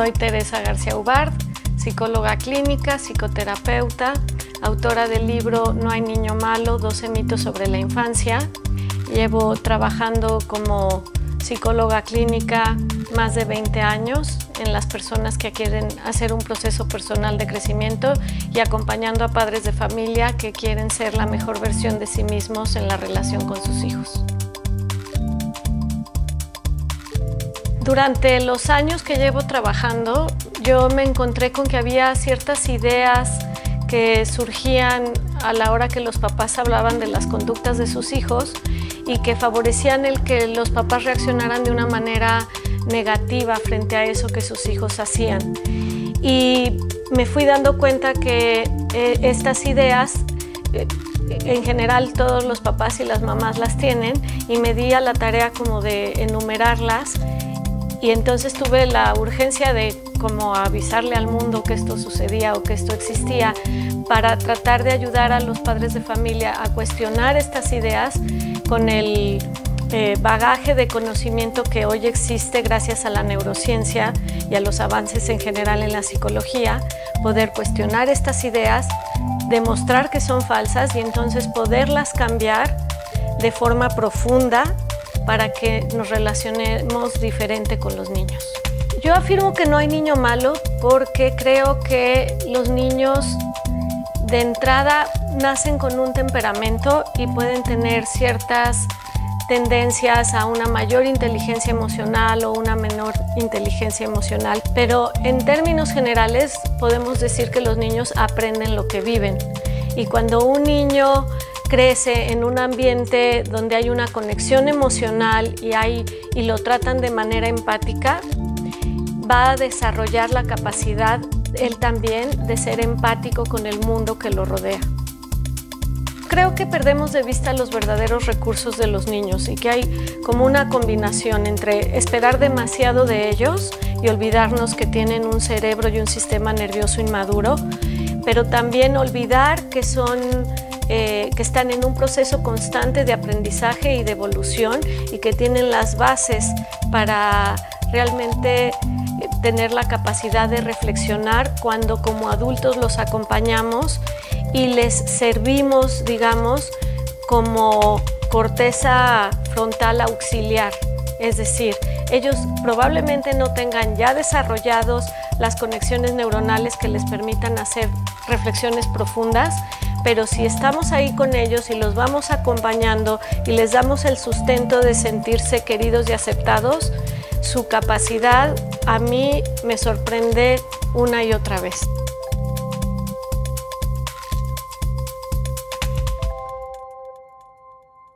Soy Teresa García Hubard, psicóloga clínica, psicoterapeuta, autora del libro No hay niño malo, 12 mitos sobre la infancia. Llevo trabajando como psicóloga clínica más de 20 años en las personas que quieren hacer un proceso personal de crecimiento y acompañando a padres de familia que quieren ser la mejor versión de sí mismos en la relación con sus hijos. Durante los años que llevo trabajando, yo me encontré con que había ciertas ideas que surgían a la hora que los papás hablaban de las conductas de sus hijos y que favorecían el que los papás reaccionaran de una manera negativa frente a eso que sus hijos hacían. Y me fui dando cuenta que estas ideas, en general todos los papás y las mamás las tienen, y me di a la tarea como de enumerarlas. Y entonces tuve la urgencia de como avisarle al mundo que esto sucedía o que esto existía para tratar de ayudar a los padres de familia a cuestionar estas ideas con el bagaje de conocimiento que hoy existe gracias a la neurociencia y a los avances en general en la psicología, poder cuestionar estas ideas, demostrar que son falsas y entonces poderlas cambiar de forma profunda para que nos relacionemos diferente con los niños. Yo afirmo que no hay niño malo porque creo que los niños de entrada nacen con un temperamento y pueden tener ciertas tendencias a una mayor inteligencia emocional o una menor inteligencia emocional, pero en términos generales podemos decir que los niños aprenden lo que viven. Y cuando un niño crece en un ambiente donde hay una conexión emocional y lo tratan de manera empática, va a desarrollar la capacidad, él también, de ser empático con el mundo que lo rodea. Creo que perdemos de vista los verdaderos recursos de los niños y que hay como una combinación entre esperar demasiado de ellos y olvidarnos que tienen un cerebro y un sistema nervioso inmaduro, pero también olvidar que están en un proceso constante de aprendizaje y de evolución y que tienen las bases para realmente tener la capacidad de reflexionar cuando como adultos los acompañamos y les servimos, digamos, como corteza frontal auxiliar. Es decir, ellos probablemente no tengan ya desarrollados las conexiones neuronales que les permitan hacer reflexiones profundas, pero si estamos ahí con ellos y los vamos acompañando y les damos el sustento de sentirse queridos y aceptados, su capacidad a mí me sorprende una y otra vez.